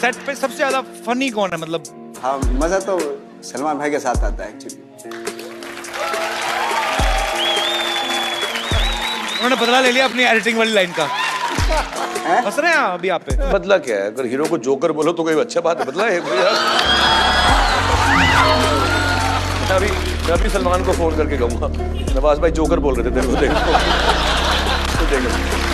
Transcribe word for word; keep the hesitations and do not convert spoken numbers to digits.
Set पे सबसे ज्यादा फनी कौन है? मतलब हाँ, मजा तो सलमान भाई के साथ आता है एक्चुअली। उन्होंने बदला ले लिया अपनी एडिटिंग वाली लाइन का। हंस रहे हैं अभी आप पे। बदला क्या है? अगर हीरो को जोकर बोलो तो कोई अच्छा बात है। बदला है यार। अभी अभी सलमान को फोन करके कहूँगा, नवाज भाई जोकर बोल रहे थे तेरे को, देखो तो देखो।